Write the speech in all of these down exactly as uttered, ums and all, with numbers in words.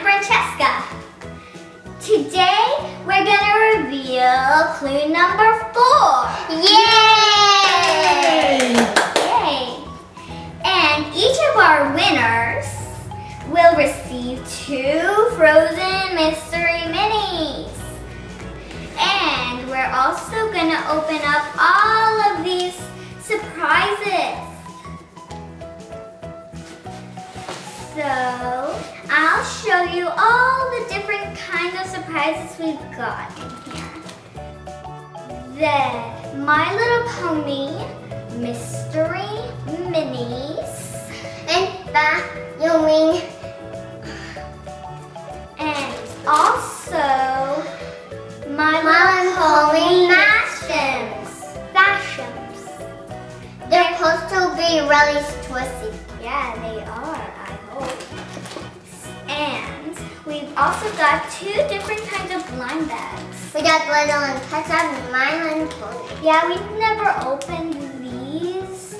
I'm Francesca. Today, we're gonna reveal clue number four. Yay! Yay! And each of our winners will receive two Frozen Mystery Minis. And we're also gonna open up all of these surprises. So, I'll show you all the different kinds of surprises we've got in here. The My Little Pony Mystery Minis. And Ba-Yoing. And also, My, My Little Pony Fashems. Fashems. They're supposed to be really twisty. Yeah, they are. And we've also got two different kinds of blind bags. We got Little and Pet Shop and My Little Pony. Yeah, we've never opened these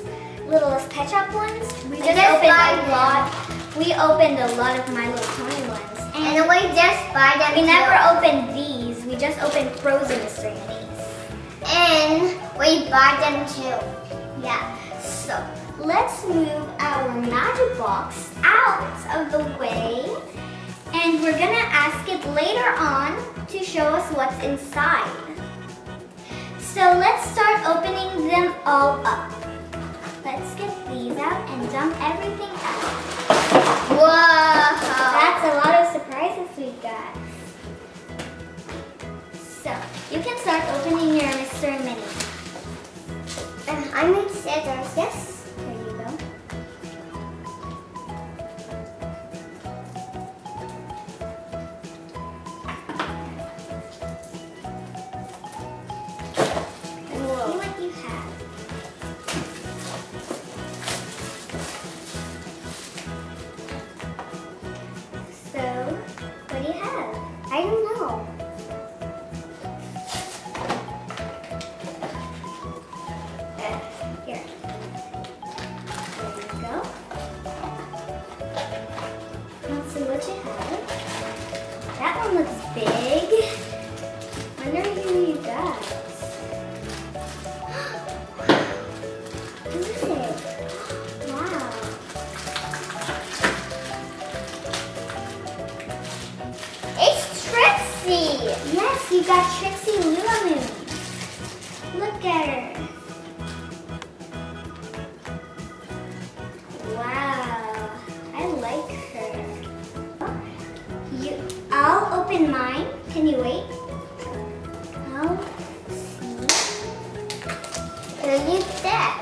Littlest Pet Shop ones. We just opened a lot. We opened a lot of My Little Pony ones. And, and we just buy them. We never opened these. We just opened Frozen Mystery Minis. And we bought them too. Yeah. So let's move our magic box out of the way, and we're gonna ask it later on to show us what's inside. So let's start opening them all up. Let's get these out and dump everything out. Whoa! That's a lot of surprises we got. So you can start opening your Mister Mini. Um, I'm excited. Yes. Yes, you got Trixie Lulamoon. Look at her. Wow, I like her. You, I'll open mine. Can you wait? I'll see. Who is that?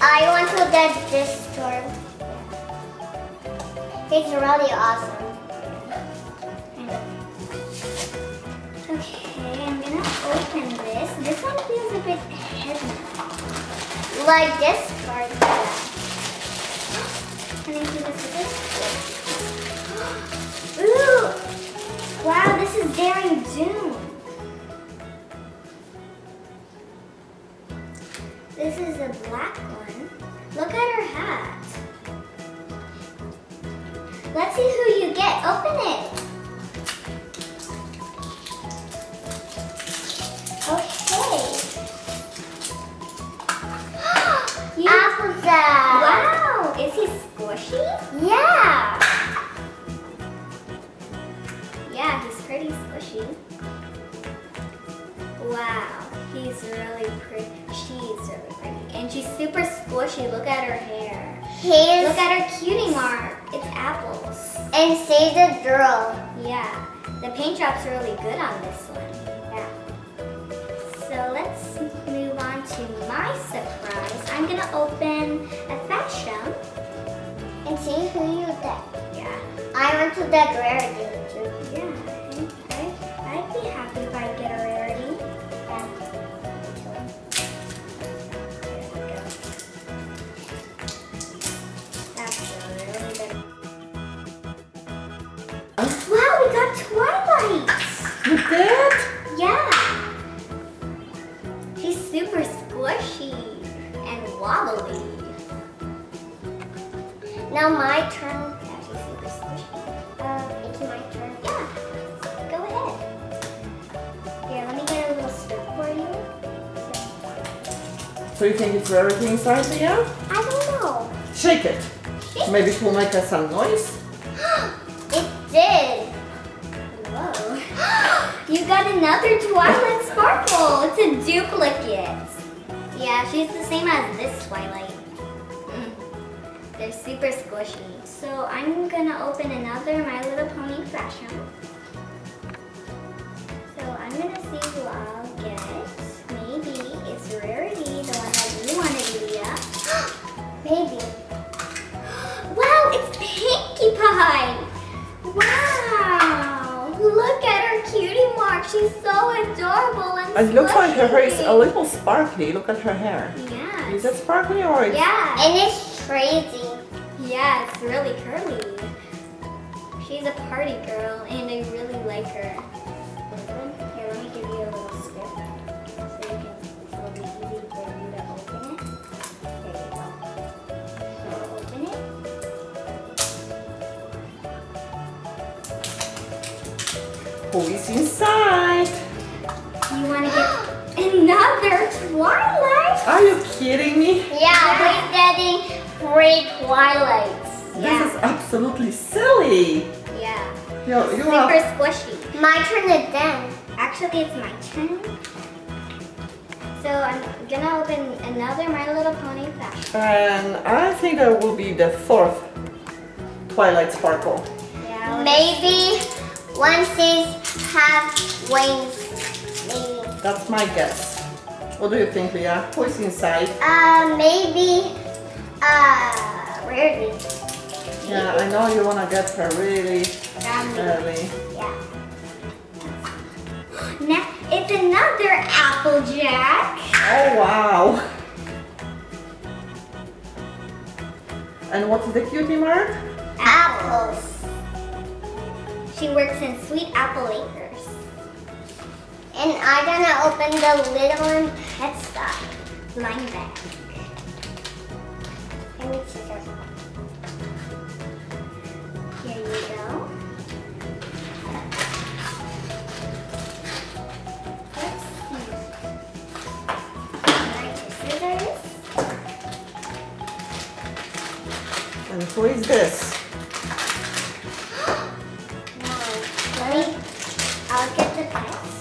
I want to get this tour. It's really awesome. Open this. This one feels a bit heavy. Like this card. Can I do this again? Ooh! Wow, this is Daring Do. This is a black one. Look at her hat. Let's see who you get. Open it. Applejack! Wow! Is he squishy? Yeah! Yeah, he's pretty squishy. Wow, he's really pretty. She's really pretty. And she's super squishy. Look at her hair. His Look at her cutie mark. It's apples. And save the girl. Yeah. The paint job's really good on this one. So let's move on to my surprise. I'm gonna open a Fashem and see who you get. Yeah. I want to get Rarity too. Yeah. I, I'd be happy if I get a Rarity. Yeah. There we go. That's really good. Wow, we got Twilight. You did? Yeah. Super squishy and wallowy. Now my turn. Yeah, she's super squishy. So you think it's Rarity inside here? I don't know. Shake it. Shake Maybe it will make us some noise. It did. Whoa. You got another Twilight Sparkle. It's a duplicate. Yeah, she's the same as this Twilight. Mm. They're super squishy. So I'm gonna open another My Little Pony Fashems. So I'm gonna see who I'll get. Maybe it's Rarity, the one that you wanted, Leah. Maybe. Wow, it's Pinkie Pie! Wow! Look at her cutie mark. She's so adorable and squishy. It looks like her hair is a little sparkly. Look at her hair. Yeah. Is that sparkly or is it? Yeah, and it's crazy. Yeah, it's really curly. She's a party girl, and I really like her. Here, let me give you a little scoop so you can, it'll be easy for you to open it. There you go. So open it. Who is inside? You want to get another Twilight? Are you kidding me? Yeah, we're getting three Twilights. This yeah. is absolutely silly. Yeah. Yo, you super are... squishy. My turn to dance. Actually, it's my turn. So I'm gonna open another My Little Pony pack. And I think that will be the fourth Twilight Sparkle. Yeah. Maybe once these have wings. Maybe. That's my guess. What do you think, Leah? Who is inside? Uh, maybe. Uh, Rarity. Yeah, I know you wanna get her really early. Yeah. Now, it's another Applejack. Oh, wow. And what's the cutie mark? Apples. She works in Sweet Apple Acres. And I'm gonna open the Little Pet Shop line bag. Let me see this one. Here you go. And who is this? No, let me, I'll get the pets.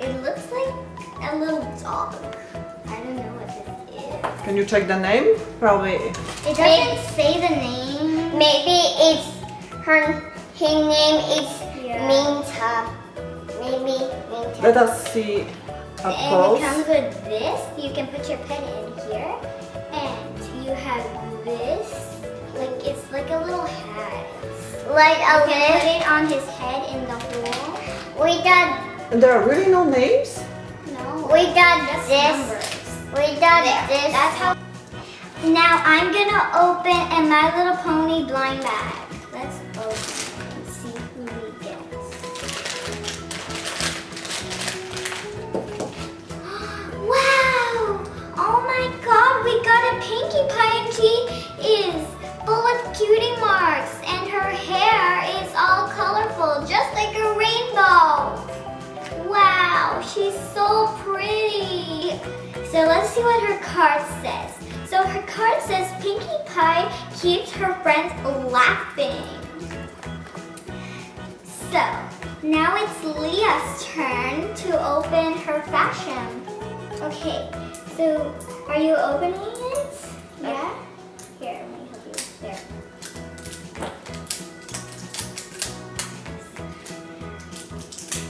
It looks like a little dog. I don't know what this is. Can you check the name? Probably. It doesn't it, say the name. Maybe it's her, his name is yeah. Minta. Maybe Minta. Let us see up close. And it comes with this. You can put your pet in here. And you have this, like it's like a little hat. Like a you can put it on his head in the hole. We got. There are really no names? No. We got just this. Numbers. We got there. This. That's how. Now I'm gonna open a My Little Pony blind bag. Let's open and see who we get. Wow! Oh my God, we got a Pinkie Pie. She is full of cutie marks and her hair is all colorful, just like a rainbow. Wow, she's so pretty. So let's see what her card says. So her card says Pinkie Pie keeps her friends laughing. So now it's Leah's turn to open her Fashems. Okay, so are you opening it? Yeah? Here, let me help you. There.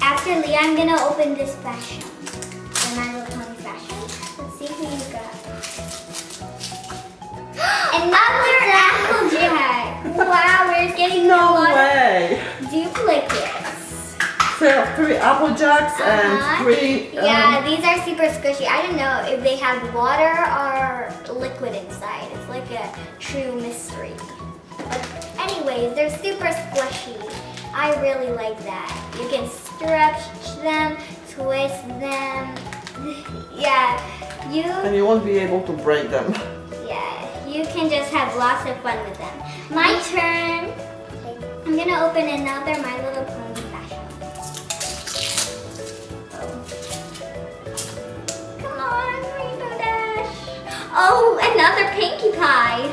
After Leah, I'm gonna open this Fashem. The My Little Pony Fashem. Let's see who you got. Another Applejack! Wow, we're getting no a lot way. Of duplicates. So three Applejacks uh -huh. and three... Um, yeah, these are super squishy. I don't know if they have water or... liquid inside. It's like a true mystery. But anyways, they're super squishy. I really like that. You can stretch them, twist them. Yeah, you... And you won't be able to break them. Yeah, you can just have lots of fun with them. My turn. I'm gonna open another My Little Pony Fashem. Come on. Oh, another Pinkie Pie.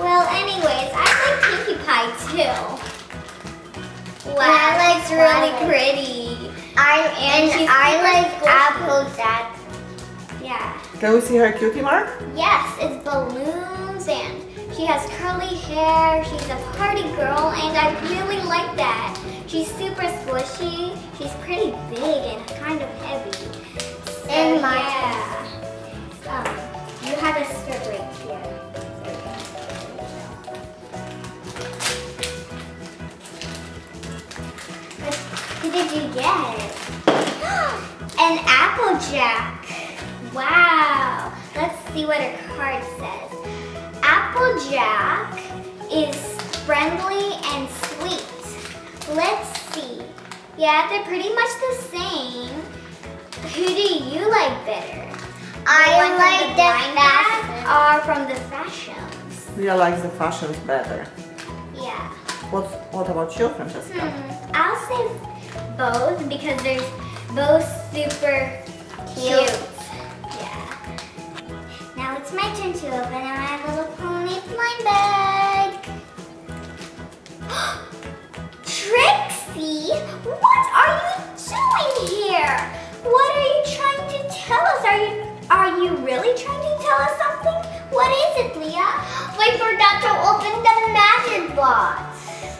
Well, anyways, I like Pinkie Pie too. Wow, Twilight's really Twilight. pretty. I and, and I like Applejack. Yeah. Can we see her cutie mark? Yes, it's balloons and she has curly hair. She's a party girl, and I really like that. She's super squishy. She's pretty big and kind of heavy. So, and my yeah. Um, you have a strip right here. What did you get? An Applejack. Wow. Let's see what her card says. Applejack is friendly and sweet. Let's see. Yeah, they're pretty much the same. Who do you like better? The I like the Fashems are from the Fashems. Leah likes the Fashems better. Yeah. What What about you, Francesca? Hmm, I'll say both because they're both super cute. cute. Yeah. Now it's my turn to open My Little Pony blind bag. Trixie, what are you doing here? What are you trying to tell us? Are you Are you really trying to tell us something? What is it, Leah? We forgot to open the magic box.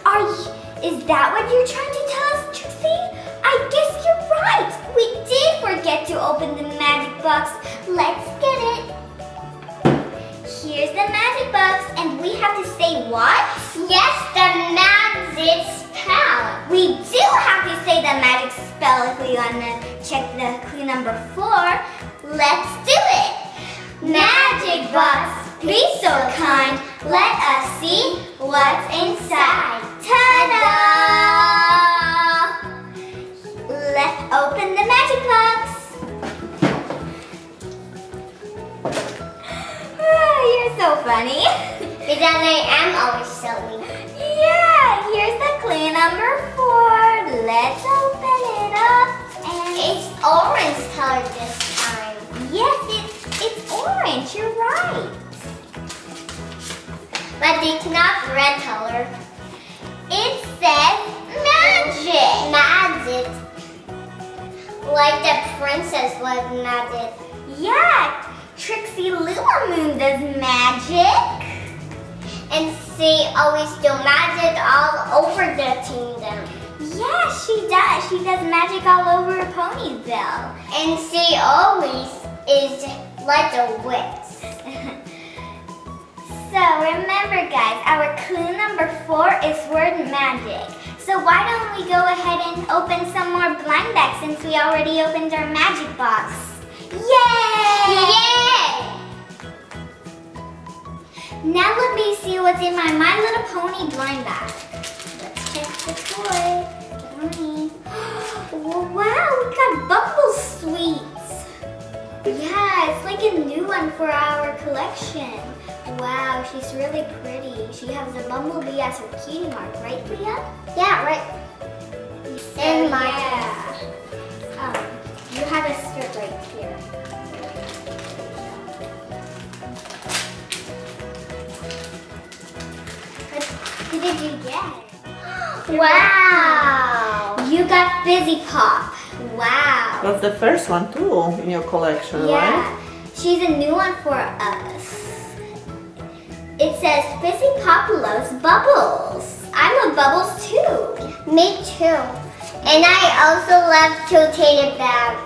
Are you, is that what you're trying to tell us, Trixie? I guess you're right. We did forget to open the magic box. Let's get it. Here's the magic box, and we have to say what? Yes, the magic spell. We do have to say the magic spell if we want to check the clue number four. Let's do it! Magic box, be so kind, let us see what's inside. Ta-da! Let's open the magic box. Oh, you're so funny. Because I am always silly. Yeah, here's the clue number four. Let's open it up. And it's orange color this time. Yes, it, it's orange, you're right. But it's not red color. It says magic. Magic. Like the princess was magic. Yeah, Trixie Lulamoon does magic. And she always do magic all over the kingdom. Yeah, she does. She does magic all over her ponytail. And she always is like a witch. So remember guys, our clue number four is word magic. So why don't we go ahead and open some more blind bags since we already opened our magic box. Yay! Yay! Now let me see what's in my My Little Pony blind bag. Let's check the toy. Wow, we got Bumble Sweet. Yeah, it's like a new one for our collection. Wow, she's really pretty. She has a bumblebee as her cutie mark, right, Leah? Yeah, right. So, and my yeah. Um, you have a strip right here. What did you get? Wow! You got Fizzy Pop. Wow. That's the first one too in your collection, yeah. right? Yeah, she's a new one for us. It says, Fizzy Pop loves bubbles. I love bubbles too. Me too. And I also love tilted bag.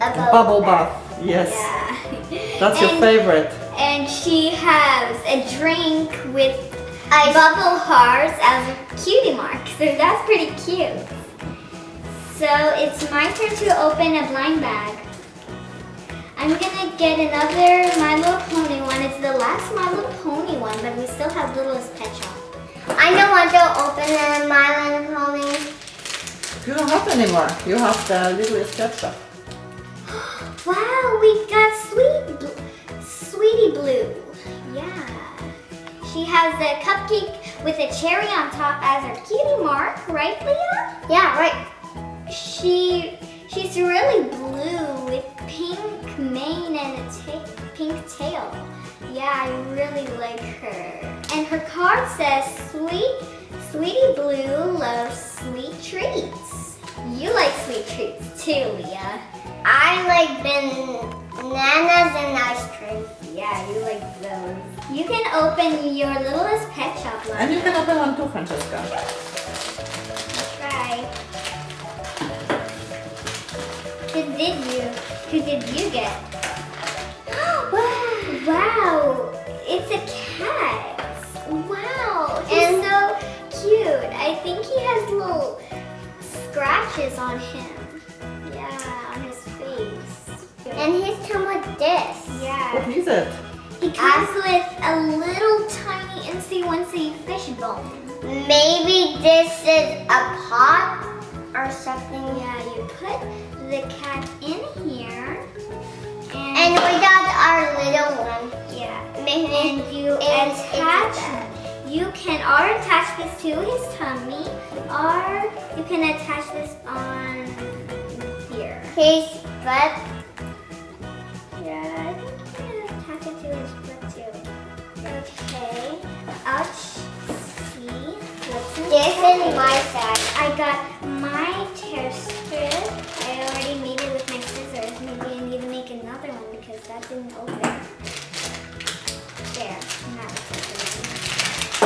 A bubble, bubble bath, yes. Yeah. That's and, your favorite. And she has a drink with Ice. bubble hearts as a cutie mark. So that's pretty cute. So it's my turn to open a blind bag. I'm gonna get another My Little Pony one. It's the last My Little Pony one, but we still have Littlest Pet Shop. I don't want to open a My Little Pony. You don't have anymore. You have the Littlest Pet Shop. Wow, we got Sweet Bl Sweetie Blue. Yeah. She has a cupcake with a cherry on top as her cutie mark, right, Leah? Yeah, right. She she's really blue with pink mane and a ta pink tail. Yeah, I really like her. And her card says, Sweet, Sweetie Blue loves sweet treats. You like sweet treats too, Leah. I like bananas and ice cream. Yeah, you like those. You can open your Littlest Pet Shop one. And you can open one too, Francesca. Try. Who did you? Who did you get? Wow! Wow! It's a cat. Wow! He's so cute. I think he has little scratches on him. Yeah, on his face. And he's come with this. Yeah. What is it? He comes uh, with a little tiny incy-wincy fish bone. Maybe this is a pot or something. Yeah, you put the cat in here. And, and we got our little one. Yeah. Maybe and you attach, you can or attach this to his tummy, or you can attach this on here. His butt. Yeah, I think you can attach it to his butt too. Okay. Ouch. This is my side. I got my tear strip. I already made it with my scissors. Maybe I need to make another one because that didn't open. There.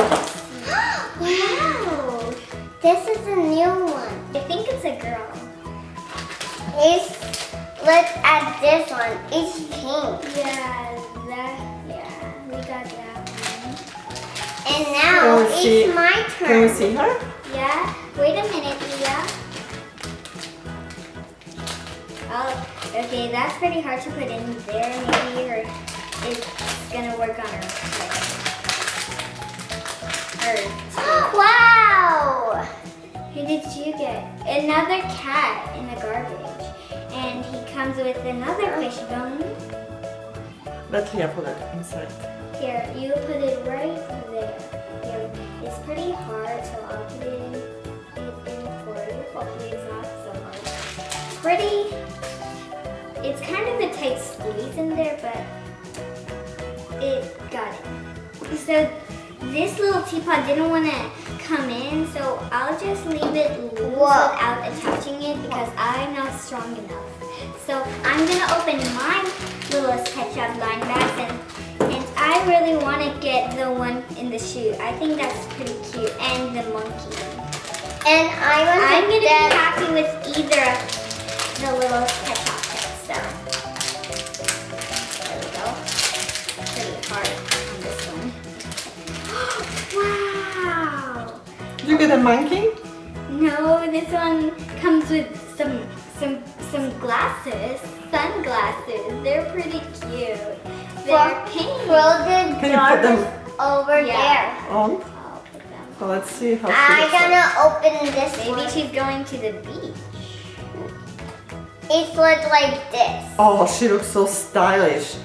Not Wow! This is a new one. I think it's a girl. It's, look at this one. It's pink. Yeah, that, yeah. We got that. And now it's see, my turn. Can we see her? Yeah. Wait a minute, Leah. Oh, okay. That's pretty hard to put in there. Maybe her, it's gonna work on her. her Wow! Who did you get? Another cat in the garbage, and he comes with another fish bone. Let's Leah put it inside. Here, you put it right there. Here. It's pretty hard, so I'll put it in, it in for you. Hopefully it's not so hard. Pretty, it's kind of a tight squeeze in there, but it got it. So this little teapot didn't want to come in, so I'll just leave it loose without attaching it because I'm not strong enough. So I'm going to open my Littlest Pet Shop line bags and I really want to get the one in the shoe. I think that's pretty cute. And the monkey. And I was I'm going to be happy with either of the little pet pockets. So, there we go. Pretty hard on this one. Wow! Did you get a monkey? No, this one comes with some, some, some glasses. Sunglasses. They're pretty cute. They're pink. Frozen dollars over yeah. there. On? I'll put them. So let's see how. I'm gonna open this. Maybe one. She's going to the beach. It looks like this. Oh, she looks so stylish.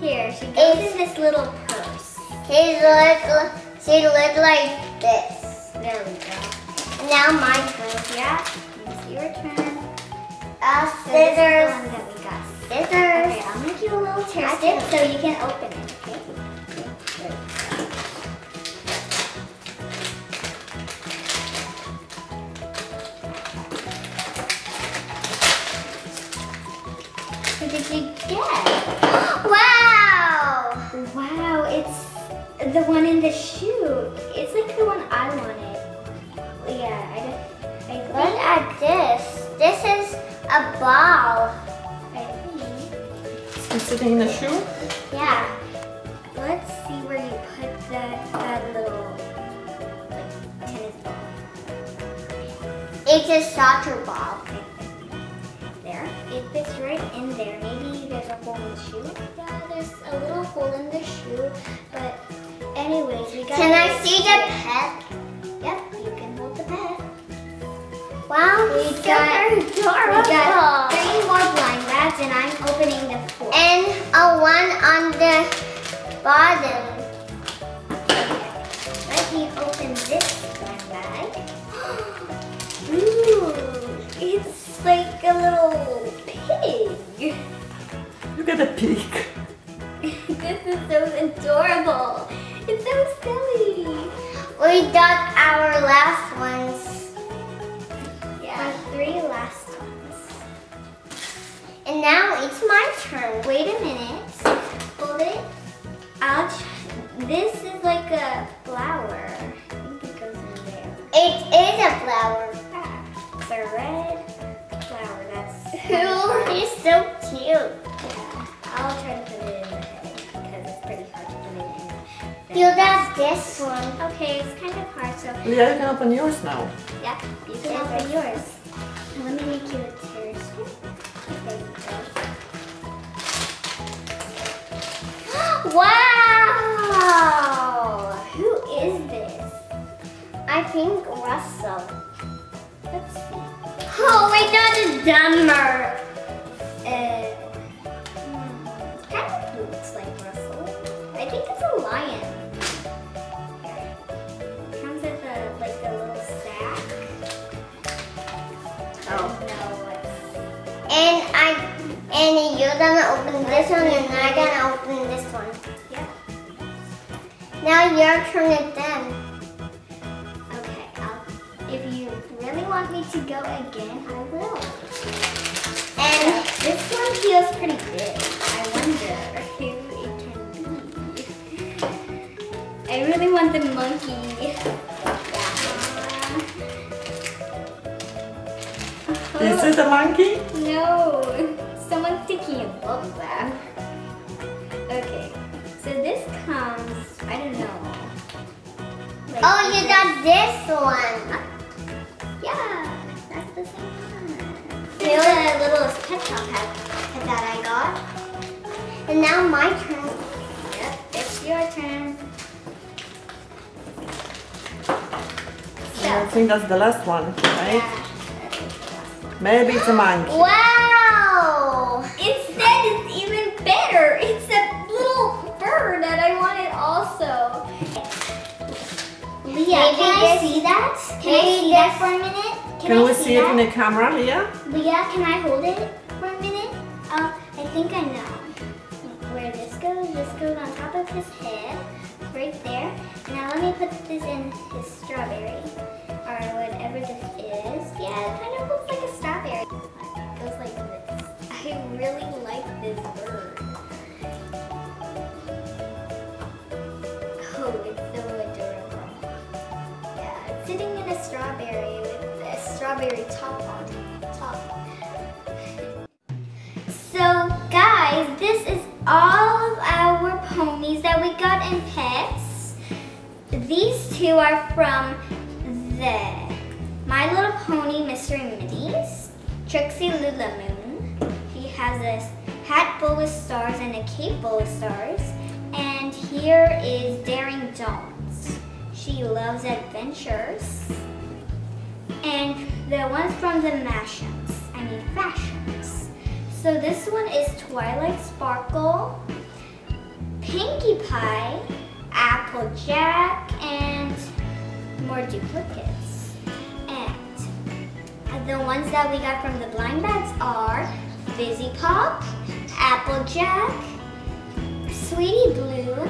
Here, she goes it's, in this little purse. She looks. She looks like this. There we go. Now my turn. Yeah. It's your turn. Uh, scissors. So this one that we got. Scissors. Okay, I'll make you a little tear strip so you can open it, okay? What did you get? Wow! Wow, it's the one in the shoe. It's like the one I wanted. Yeah, I don't... I think. Look at this. This is a ball. It's sitting in the shoe? Yeah. Let's see where you put the, that little like, tennis ball. It's a soccer ball. There. It fits right in there. Maybe there's a hole in the shoe. Yeah, there's a little hole in the shoe. But anyways, we got Can I see the pet? Yep, you can hold the pet. Wow, we so got, adorable. We got three more blind bags and I'm opening the fourth. And a one on the bottom. Okay. Let me open this blind bag. Ooh, it's like a little pig. You got a pig. we dug our last ones. Yeah. Our three last ones. And now it's my turn. Wait a minute. Hold it. I'll try. This is like a flower. I think it goes in there. It is a flower. Ah, it's a red flower. That's cool. It's so cute. Yeah. I'll try to put it in my head because it's pretty hard to put it in. You'll have this one. Okay, it's kind of hard, so. Yeah, you can open yours now. Yeah, you can yeah, open yours. Let me make you a tear screen. There you go. Wow! Who is this? I think Russell. Let's see. Oh, we got a dumber. Uh, it kind of looks like Russell. I think it's a lion. And I, and you're gonna open this one, and I'm gonna open this one. Yeah. Now your turn at them. Okay. I'll, if you really want me to go again, I will. And this one feels pretty big. I wonder who it can be. I really want the monkey. Is it a monkey? No, someone's taking a bubble bath. Okay, so this comes, I don't know. Like oh, you got this one. Yeah, that's the same one. This is the Littlest Pet Shop hat that I got. And now my turn. Yep, it's your turn. So, I think that's the last one, right? Yeah. Maybe it's a monkey. Wow! Instead, it's even better. It's a little bird that I wanted also. Leah, Leah can, can I see that? Can I see that for a minute? Can, can I we see, see it that? in the camera, Leah? Leah, can I hold it for a minute? Uh, I think I know where this goes. This goes on top of his head, right there. Now let me put this in his strawberry, or whatever this is. Yeah, it kind of looks like a strawberry. It goes like this. I really like this bird. Oh, it's so adorable. Yeah, it's sitting in a strawberry with a strawberry top on top. So guys, this is all of our ponies that we got in pets. These two are from the My Little Pony Mystery Minis. Trixie Lulamoon. He has a hat full with stars and a cape full of stars. And here is Daring Do. She loves adventures. And the ones from the Mashems. I mean Fashems. So this one is Twilight Sparkle, Pinkie Pie, Applejack, and more duplicates. The ones that we got from the blind bags are Fizzy Pop, Applejack, Sweetie Blue,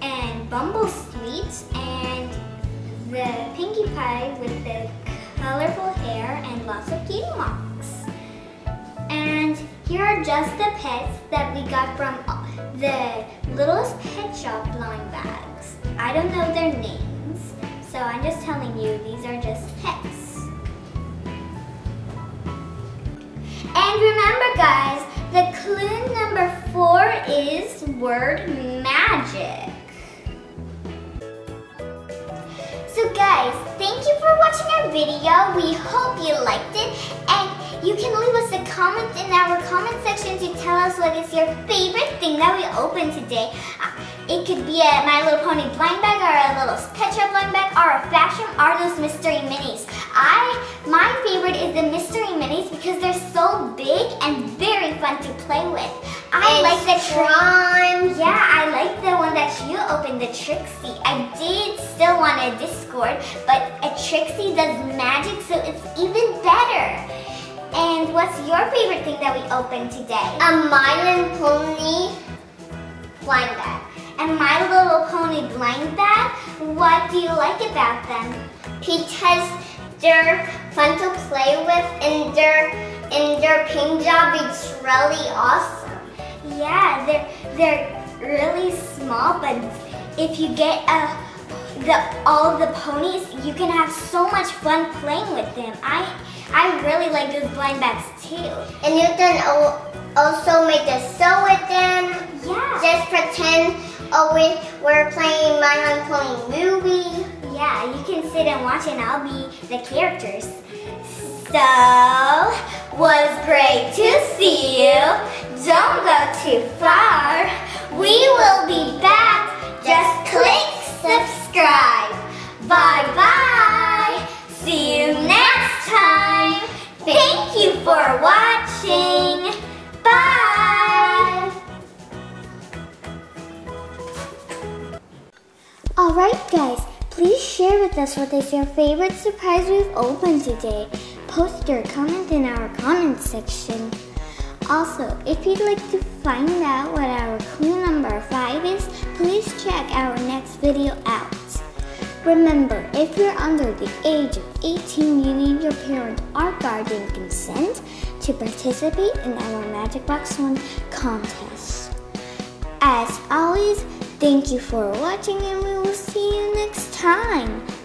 and Bumble Sweet, and the Pinkie Pie with the colorful hair and lots of kitty marks. And here are just the pets that we got from the Littlest Pet Shop blind bags. I don't know their names, so I'm just telling you these are just pets. And remember guys, the clue number four is word magic. So guys, thank you for watching our video. We hope you liked it. And you can leave us a comment in our comment section to tell us what is your favorite thing that we opened today. It could be a My Little Pony blind bag, or a little Pet Shop blind bag, or a Fashem, or those mystery minis. I, my favorite is the mystery minis because they're so big and very fun to play with. I it's like the charm. Yeah, I like the one that you opened, the Trixie. I did still want a Discord, but a Trixie does magic, so it's even better. And what's your favorite thing that we opened today? A My Little Pony blind bag. and My Little Pony blind bag. What do you like about them? Because they're fun to play with, and their and their paint job is really awesome. Yeah, they're they're really small, but if you get a The, all the ponies, you can have so much fun playing with them. I I really like those blind bags too. And you can also make a show with them. Yeah. Just pretend oh, we, we're playing My Little Pony movie. Yeah, you can sit and watch and I'll be the characters. So, was great to see you. Don't go too far. We will be back. Just click subscribe. Bye-bye! See you next time! Thank you for watching! Bye! Alright guys, please share with us what is your favorite surprise we've opened today. Post your comment in our comment section. Also, if you'd like to find out what our clue number five is, please check our next video out. Remember, if you're under the age of eighteen, you need your parent or guardian consent to participate in our Magic Box one contest. As always, thank you for watching and we will see you next time.